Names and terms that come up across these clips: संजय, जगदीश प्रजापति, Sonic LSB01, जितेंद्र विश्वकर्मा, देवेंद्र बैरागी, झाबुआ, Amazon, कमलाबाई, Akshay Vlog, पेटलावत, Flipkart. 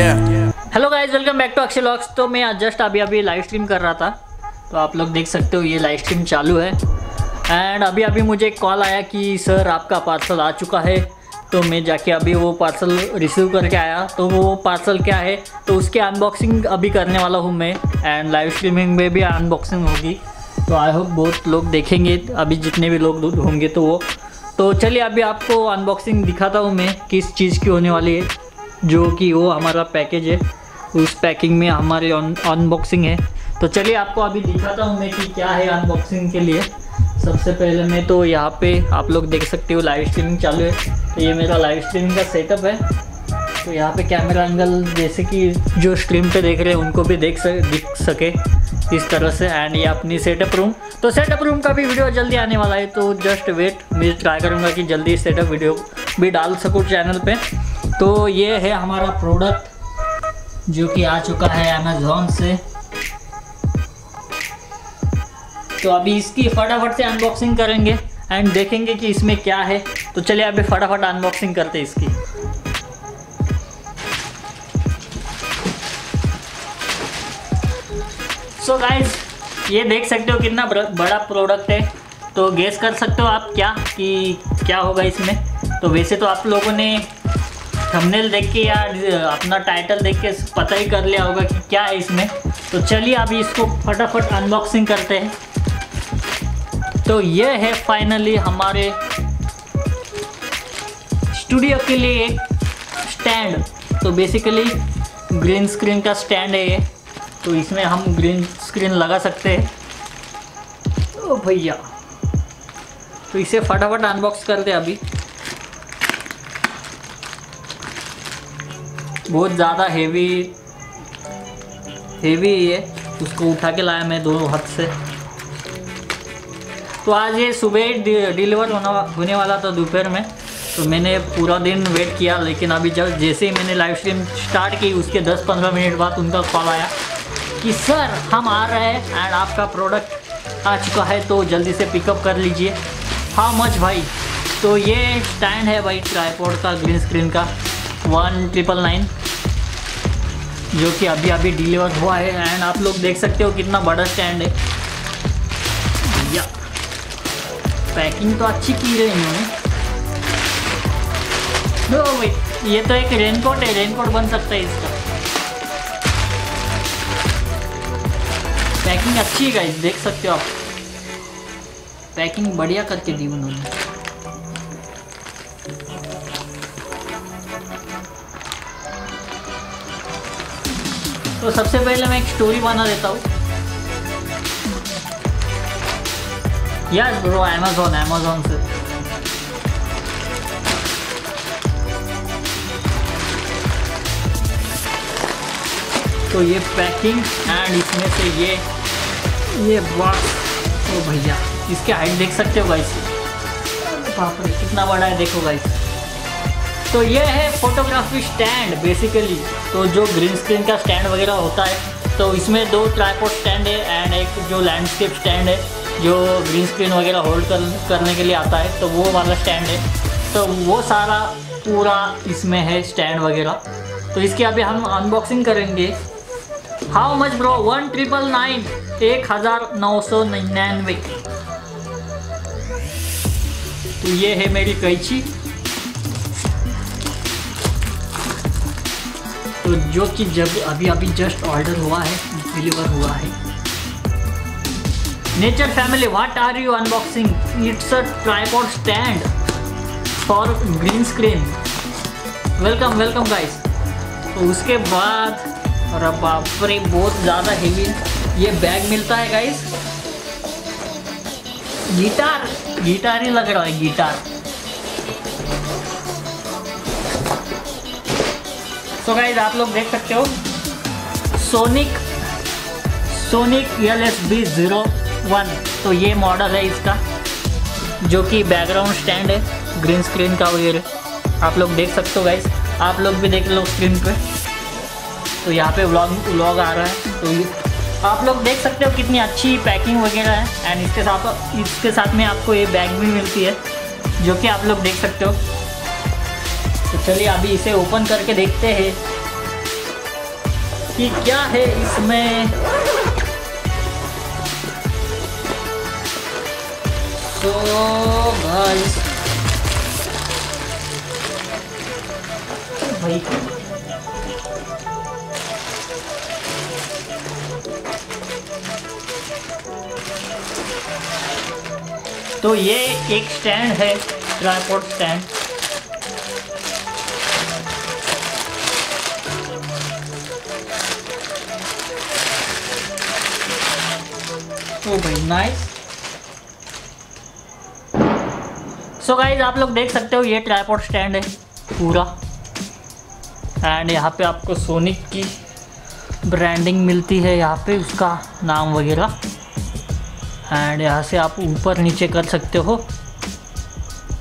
Hello guys, welcome back to Akshay vlogs. तो मैं just अभी लाइव स्ट्रीम कर रहा था, तो आप लोग देख सकते हो ये लाइव स्ट्रीम चालू है। एंड अभी मुझे एक कॉल आया कि सर आपका पार्सल आ चुका है, तो मैं जाके अभी वो पार्सल रिसीव करके आया। तो वो पार्सल क्या है तो उसकी अनबॉक्सिंग अभी करने वाला हूँ मैं, एंड लाइव स्ट्रीमिंग में भी अनबॉक्सिंग होगी। तो आई होप बहुत लोग देखेंगे, अभी जितने भी लोग होंगे। तो वो तो चलिए अभी आपको अनबॉक्सिंग दिखाता हूँ मैं किस चीज़ की होने वाली है, जो कि वो हमारा पैकेज है। उस पैकिंग में हमारी अनबॉक्सिंग है। तो चलिए आपको अभी दिखाता हूँ मैं कि क्या है अनबॉक्सिंग के लिए। सबसे पहले मैं तो यहाँ पे आप लोग देख सकते हो लाइव स्ट्रीमिंग चालू है। तो ये मेरा लाइव स्ट्रीमिंग का सेटअप है। तो यहाँ पे कैमरा एंगल जैसे कि जो स्ट्रीम पे देख रहे हैं उनको भी दिख सके इस तरह से। एंड ये अपनी सेटअप रूम, तो सेटअप रूम का भी वीडियो जल्दी आने वाला है। तो जस्ट वेट, मैं ट्राई करूँगा कि जल्दी सेटअप वीडियो भी डाल सकूँ चैनल पर। तो ये है हमारा प्रोडक्ट जो कि आ चुका है अमेज़ॉन से। तो अभी इसकी फटाफट से अनबॉक्सिंग करेंगे एंड देखेंगे कि इसमें क्या है। तो चलिए अभी फटाफट अनबॉक्सिंग करते हैं इसकी। सो गाइज, ये देख सकते हो कितना बड़ा प्रोडक्ट है। तो गेस कर सकते हो आप क्या कि क्या होगा इसमें। तो वैसे तो आप लोगों ने थंबनेल देख के या अपना टाइटल देख के पता ही कर लिया होगा कि क्या है इसमें। तो चलिए अभी इसको फटाफट अनबॉक्सिंग करते हैं। तो ये है फाइनली हमारे स्टूडियो के लिए एक स्टैंड। तो बेसिकली ग्रीन स्क्रीन का स्टैंड है ये। तो इसमें हम ग्रीन स्क्रीन लगा सकते हैं। ओ भैया, तो इसे फटाफट अनबॉक्स करते हैं अभी। बहुत ज़्यादा हेवी है, उसको उठा के लाया मैं दोनों हाथ से। तो आज ये सुबह डिलीवर होने वाला था दोपहर में। तो मैंने पूरा दिन वेट किया, लेकिन अभी जैसे ही मैंने लाइव स्ट्रीम स्टार्ट की उसके 10-15 मिनट बाद उनका कॉल आया कि सर हम आ रहे हैं एंड आपका प्रोडक्ट आ चुका है, तो जल्दी से पिकअप कर लीजिए। हाउ मच भाई? तो ये स्टैंड है भाई ट्राईपॉड का, ग्रीन स्क्रीन का, 1999, जो कि अभी डिलीवर हुआ है। एंड आप लोग देख सकते हो कितना बड़ा स्टैंड है भैया। पैकिंग तो अच्छी की है इन्होंने। ये तो एक रेनकोट है, रेनकोट बन सकता है इसका। पैकिंग अच्छी है, देख सकते हो आप, पैकिंग बढ़िया करके दी उन्होंने। तो सबसे पहले मैं एक स्टोरी बना देता हूँ। यस ब्रो, अमेज़ॉन से। तो ये पैकिंग एंड इसमें से ये बॉक्स। ओ भैया, इसके हाइट देख सकते हो गाइस, बाप रे कितना बड़ा है, देखो गाइस। तो ये है फोटोग्राफी स्टैंड बेसिकली। तो जो ग्रीन स्क्रीन का स्टैंड वगैरह होता है, तो इसमें 2 ट्राइपॉड स्टैंड है एंड एक जो लैंडस्केप स्टैंड है, जो ग्रीन स्क्रीन वगैरह होल्ड करने के लिए आता है, तो वो वाला स्टैंड है। तो वो सारा पूरा इसमें है स्टैंड वगैरह। तो इसकी अभी हम अनबॉक्सिंग करेंगे। How much bro? 1999, 1999। तो ये है मेरी कैंची, तो जो कि जब अभी जस्ट ऑर्डर हुआ है, डिलीवर हुआ है। Nature family, what are you unboxing? It's a tripod stand for green screen. Welcome guys. तो उसके बाद, और बाप रे बहुत ज़्यादा हेवी ये बैग मिलता है गाइस। गिटार ही लग रहा है, गिटार। तो गाइज आप लोग देख सकते हो सोनिक LSB01। तो ये मॉडल है इसका, जो कि बैकग्राउंड स्टैंड है ग्रीन स्क्रीन का वगैरह। आप लोग देख सकते हो गाइज, आप लोग भी देख लो स्क्रीन पे। तो यहाँ पे व्लॉग आ रहा है। तो ये आप लोग देख सकते हो कितनी अच्छी पैकिंग वगैरह है। एंड इसके साथ में आपको ये बैग भी मिलती है, जो कि आप लोग देख सकते हो। तो चलिए अभी इसे ओपन करके देखते हैं कि क्या है इसमें। तो भाई भाई तो ये एक स्टैंड है, ट्राइपॉड स्टैंड। ओ भाई नाइस। सो गाइज आप लोग देख सकते हो ये ट्राइपॉड स्टैंड है पूरा, एंड यहाँ पे आपको सोनिक की ब्रांडिंग मिलती है, यहाँ पे उसका नाम वगैरह, एंड यहाँ से आप ऊपर नीचे कर सकते हो,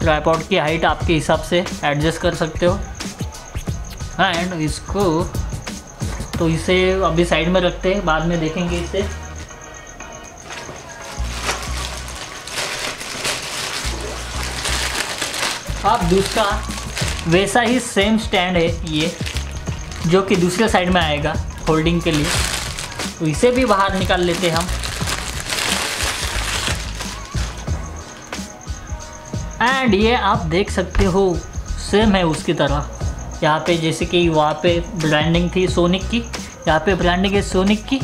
ट्राइपॉड की हाइट आपके हिसाब से एडजस्ट कर सकते हो। एंड इसको तो इसे अभी साइड में रखते हैं, बाद में देखेंगे इसे। आप दूसरा वैसा ही सेम स्टैंड है ये, जो कि दूसरे साइड में आएगा होल्डिंग के लिए, तो इसे भी बाहर निकाल लेते हैं हम। एंड ये आप देख सकते हो सेम है उसकी तरह, यहाँ पे जैसे कि वहाँ पे ब्रांडिंग थी सोनिक की, यहाँ पे ब्रांडिंग है सोनिक की।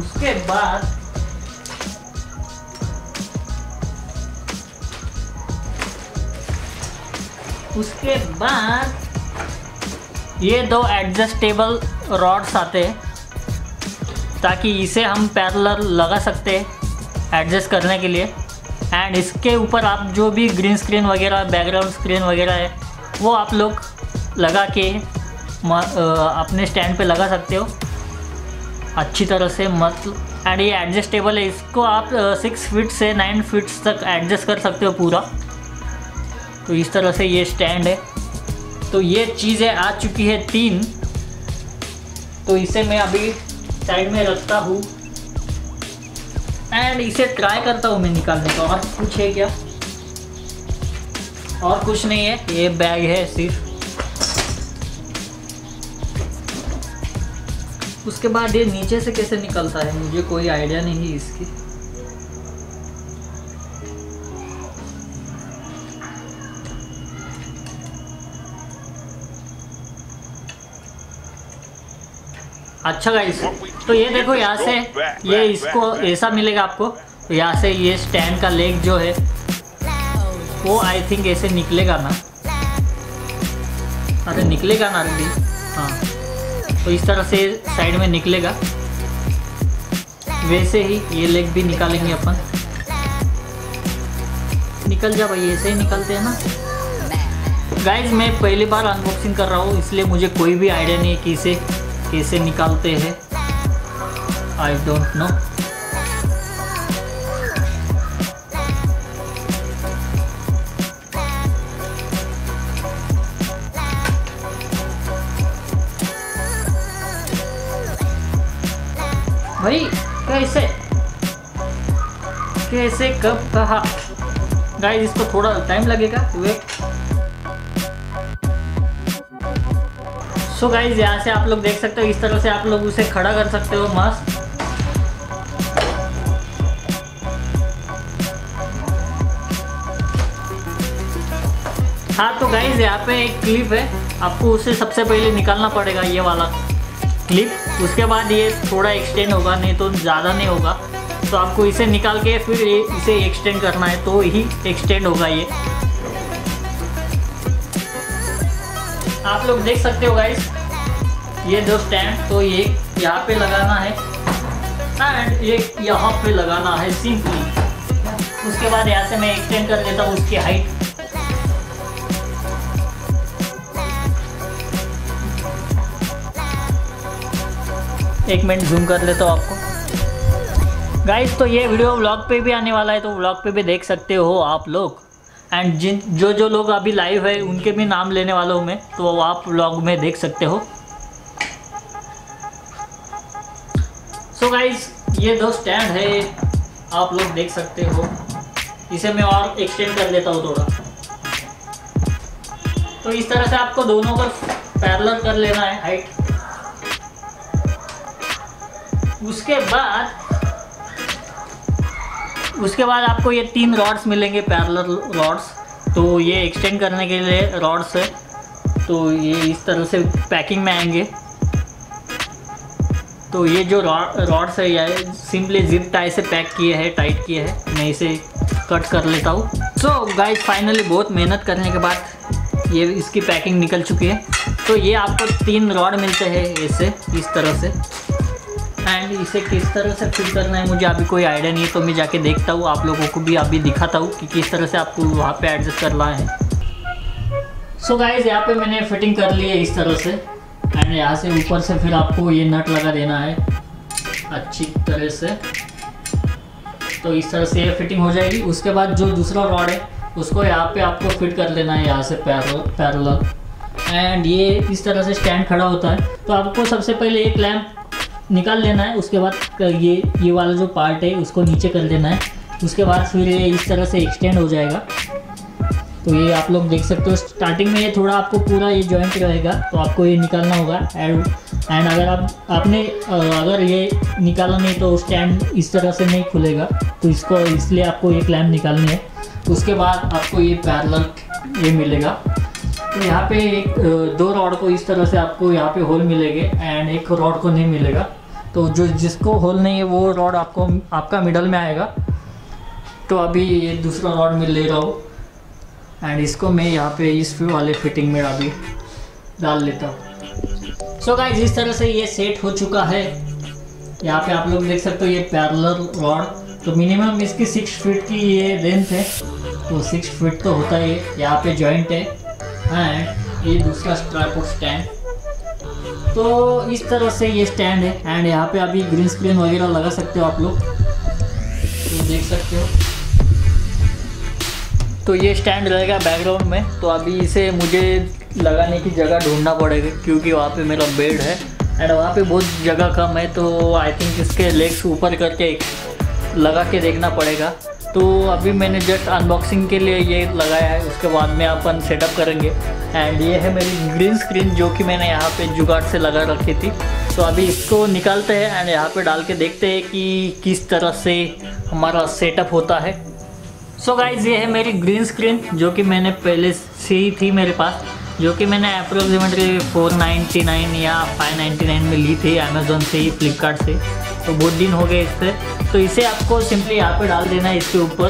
उसके बाद ये दो एडजस्टेबल रॉड्स आते हैं, ताकि इसे हम पैरेलल लगा सकते हैं एडजस्ट करने के लिए। एंड इसके ऊपर आप जो भी ग्रीन स्क्रीन वगैरह, बैकग्राउंड स्क्रीन वगैरह है, वो आप लोग लगा के अपने स्टैंड पे लगा सकते हो अच्छी तरह से मस्त। एंड ये एडजस्टेबल है, इसको आप 6 फीट से 9 फीट तक एडजस्ट कर सकते हो पूरा। तो इस तरह से ये स्टैंड है। तो ये चीज़ें आ चुकी है 3, तो इसे मैं अभी साइड में रखता हूँ एंड इसे ट्राई करता हूँ मैं निकालने का। और कुछ है क्या? और कुछ नहीं है, ये बैग है सिर्फ। उसके बाद ये नीचे से कैसे निकलता है मुझे कोई आइडिया नहीं है इसकी। अच्छा गाइस, तो ये देखो यहाँ से ये इसको ऐसा मिलेगा आपको, तो यहाँ से ये स्टैंड का लेग जो है वो आई थिंक ऐसे निकलेगा ना, अरे निकलेगा ना अभी, हाँ। तो इस तरह से साइड में निकलेगा, वैसे ही ये लेग भी निकालेंगे अपन। निकल जा भाई, ऐसे ही निकलते हैं ना। गाइस मैं पहली बार अनबॉक्सिंग कर रहा हूँ, इसलिए मुझे कोई भी आइडिया नहीं है कि इसे कैसे निकालते हैं, आई डोंट नो। भाई कैसे कैसे कब कहा? गाइस इसको थोड़ा टाइम लगेगा, वेट। तो गाइज यहाँ से आप लोग देख सकते हो, इस तरह से आप लोग उसे खड़ा कर सकते हो मस्त। हाँ तो गाइज यहाँ पे एक क्लिप है, आपको उसे सबसे पहले निकालना पड़ेगा ये वाला क्लिप, उसके बाद ये थोड़ा एक्सटेंड होगा, नहीं तो ज़्यादा नहीं होगा। तो आपको इसे निकाल के फिर इसे एक्सटेंड करना है, तो ही एक्सटेंड होगा ये। आप लोग देख सकते हो गाइस ये दो स्टैंड, तो ये यहाँ पे लगाना है एंड ये यहाँ पे लगाना है सिंपली। उसके बाद यहाँ से मैं एक्सटेंड कर देता हूँ उसकी हाइट। एक मिनट जूम कर लेता हूँ आपको। गाइस तो ये वीडियो व्लॉग पे भी आने वाला है, तो व्लॉग पे भी देख सकते हो आप लोग। एंड जिन जो लोग अभी लाइव है उनके भी नाम लेने वाला हूँ मैं, तो आप व्लॉग में देख सकते हो। सो गाइज ये दो स्टैंड है, आप लोग देख सकते हो। इसे मैं और एक्सटेंड कर लेता हूँ थोड़ा। तो इस तरह से आपको दोनों को पैरेलल कर लेना है हाइट। उसके बाद आपको ये 3 रॉड्स मिलेंगे पैरेलल रॉड्स, तो ये एक्सटेंड करने के लिए रॉड्स है। तो ये इस तरह से पैकिंग में आएंगे। तो ये जो रॉड्स है ये सिंपली जिप टाई से पैक किए हैं, टाइट किए हैं। मैं इसे कट कर लेता हूँ। सो गाइज फाइनली बहुत मेहनत करने के बाद ये इसकी पैकिंग निकल चुकी है। तो ये आपको 3 रॉड मिलते हैं ऐसे इस तरह से। एंड इसे किस तरह से फिट करना है मुझे अभी कोई आइडिया नहीं है, तो मैं जाके देखता हूँ, आप लोगों को भी अभी दिखाता हूँ कि किस तरह से आपको वहाँ पे एडजस्ट करना है। सो गाइज यहाँ पे मैंने फिटिंग कर ली है इस तरह से। एंड यहाँ से ऊपर से फिर आपको ये नट लगा देना है अच्छी तरह से। तो इस तरह से ये फिटिंग हो जाएगी। उसके बाद जो दूसरा रॉड है उसको यहाँ पे आपको फिट कर लेना है यहाँ से पैरेलल। एंड ये इस तरह से स्टैंड खड़ा होता है। तो आपको सबसे पहले ये क्लैंप निकाल लेना है। उसके बाद ये वाला जो पार्ट है उसको नीचे कर देना है। उसके बाद फिर ये इस तरह से एक्सटेंड हो जाएगा। तो ये आप लोग देख सकते हो। स्टार्टिंग में ये थोड़ा आपको पूरा ये जॉइंट रहेगा, तो आपको ये निकालना होगा। एंड अगर अगर ये निकाला नहीं तो स्टैंड इस तरह से नहीं खुलेगा, तो इसको इसलिए आपको ये क्लैंप निकालनी है। उसके बाद आपको ये पैरेलल ये मिलेगा। तो यहाँ पे 2 रॉड को इस तरह से आपको यहाँ पे होल मिलेंगे एंड 1 रॉड को नहीं मिलेगा। तो जो जिसको होल नहीं है वो रॉड आपको आपका मिडल में आएगा। तो अभी ये दूसरा रॉड मैं ले रहा हूँ एंड इसको मैं यहाँ पे इस वाले फिटिंग में अभी डाल लेता हूँ। सो गाइस इस तरह से ये सेट हो चुका है। यहाँ पे आप लोग देख सकते हो ये पैरेलल रॉड। तो मिनिमम इसकी 6 फीट की ये लेंथ है, तो 6 फीट तो होता ही है। यहाँ पे जॉइंट है एंड ये दूसरा ट्राइपॉड स्टैंड। तो इस तरह से ये स्टैंड है। एंड यहाँ पे अभी ग्रीन स्क्रीन वगैरह लगा सकते हो आप लोग, तो देख सकते हो। तो ये स्टैंड रहेगा बैकग्राउंड में। तो अभी इसे मुझे लगाने की जगह ढूंढना पड़ेगा, क्योंकि वहाँ पे मेरा बेड है एंड वहाँ पे बहुत जगह कम है। तो आई थिंक इसके लेग्स ऊपर करके लगा के देखना पड़ेगा। तो अभी मैंने जस्ट अनबॉक्सिंग के लिए ये लगाया है, उसके बाद में अपन सेटअप करेंगे। एंड ये है मेरी ग्रीन स्क्रीन जो कि मैंने यहाँ पे जुगाड़ से लगा रखी थी। तो अभी इसको निकालते हैं एंड यहाँ पर डाल के देखते हैं कि किस तरह से हमारा सेटअप होता है। सो गाइज ये है मेरी ग्रीन स्क्रीन जो कि मैंने पहले से ही थी मेरे पास, जो कि मैंने अप्रोक्सीमेटली 499 या 599 में ली थी अमेजोन से ही, फ्लिपकार्ट से। तो बहुत दिन हो गए इससे। तो इसे आपको सिंपली यहाँ पे डाल देना है इसके ऊपर।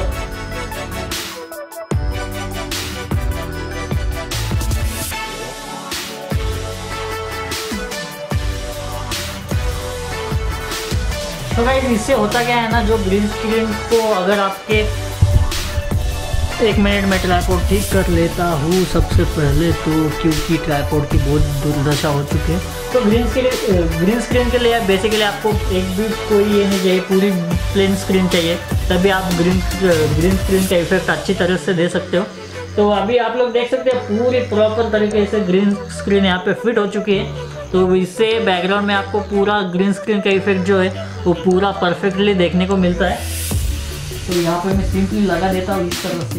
तो गाइज इससे होता क्या है ना, जो ग्रीन स्क्रीन को अगर आपके 1 मिनट में ट्राइपॉड ठीक कर लेता हूँ सबसे पहले, तो क्योंकि ट्राइपॉड की बहुत दुर्दशा हो चुकी है। तो ग्रीन स्क्रीन के लिए बेसिकली आपको एक भी कोई ये नहीं चाहिए, पूरी प्लेन स्क्रीन चाहिए, तभी आप ग्रीन स्क्रीन का इफेक्ट अच्छी तरह से दे सकते हो। तो अभी आप लोग देख सकते हैं पूरी प्रॉपर तरीके से ग्रीन स्क्रीन यहाँ पर फिट हो चुकी है। तो इससे बैकग्राउंड में आपको पूरा ग्रीन स्क्रीन का इफेक्ट जो है वो पूरा परफेक्टली देखने को मिलता है। तो यहाँ पे मैं सिंपली लगा देता हूँ इस तरह से।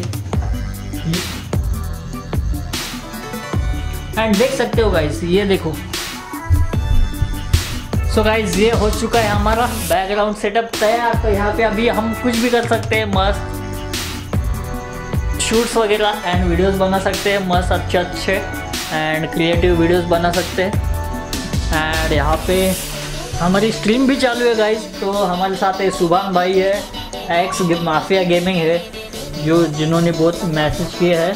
एंड देख सकते हो गाइस, ये देखो। सो गाइस ये हो चुका है हमारा बैकग्राउंड सेटअप तैयार। तो यहाँ पे अभी हम कुछ भी कर सकते हैं, मस्त शूट्स वगैरह एंड वीडियोस बना सकते हैं, मस्त अच्छे एंड क्रिएटिव वीडियोस बना सकते हैं। एंड यहाँ पे हमारी स्ट्रीम भी चालू है गाइस। तो हमारे साथ ये सुभान भाई है, एक्स माफिया गेमिंग है, जिन्होंने बहुत मैसेज किए हैं।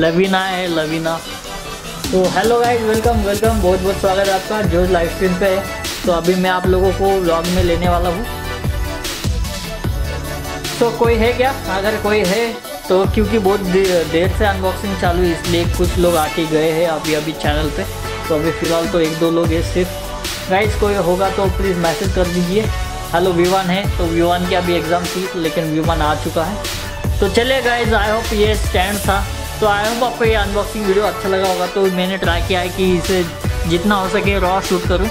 लवीना है, लवीना। तो हेलो गाइज, वेलकम, बहुत बहुत स्वागत है आपका जो लाइव स्ट्रीम पे है। तो अभी मैं आप लोगों को व्लॉग में लेने वाला हूँ। तो कोई है क्या? अगर कोई है तो, क्योंकि बहुत देर से अनबॉक्सिंग चालू है इसलिए कुछ लोग आके गए हैं अभी चैनल पे। तो अभी फ़िलहाल तो 1-2 लोग हैं सिर्फ। गाइज कोई होगा तो प्लीज़ मैसेज कर दीजिए। हेलो विवान है, तो विवान की अभी एग्ज़ाम थी लेकिन विवान आ चुका है। तो चलिए गाइज, आई होप ये स्टैंड था। तो आई होप आपको ये अनबॉक्सिंग वीडियो अच्छा लगा होगा। तो मैंने ट्राई किया है कि इसे जितना हो सके रॉ शूट करूं।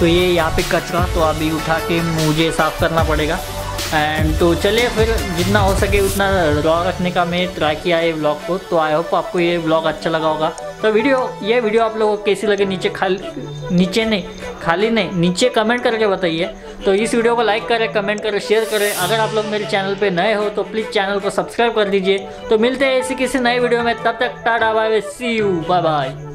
तो ये यहाँ पे कचरा तो अभी उठा के मुझे साफ़ करना पड़ेगा। एंड तो चलिए फिर जितना हो सके उतना रॉ रखने का मैं ट्राई किया है व्लॉग को। तो आई होप आपको ये व्लॉग अच्छा लगा होगा। तो ये वीडियो आप लोगों को कैसी लगे नीचे कमेंट करके बताइए। तो इस वीडियो को लाइक करें, कमेंट करें, शेयर करें। अगर आप लोग मेरे चैनल पे नए हो तो प्लीज़ चैनल को सब्सक्राइब कर दीजिए। तो मिलते हैं ऐसी किसी नए वीडियो में, तब तक tata bye bye, see you, bye bye.